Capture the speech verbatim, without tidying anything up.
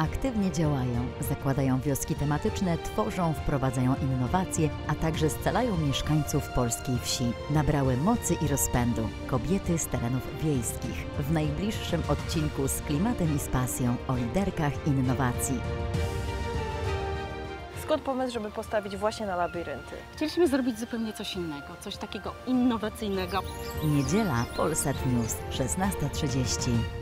aktywnie działają, zakładają wioski tematyczne, tworzą, wprowadzają innowacje, a także scalają mieszkańców polskiej wsi. Nabrały mocy i rozpędu kobiety z terenów wiejskich. W najbliższym odcinku Z klimatem i z pasją o liderkach innowacji. Skąd pomysł, żeby postawić właśnie na labirynty? Chcieliśmy zrobić zupełnie coś innego, coś takiego innowacyjnego. Niedziela, Polsat News, szesnasta trzydzieści.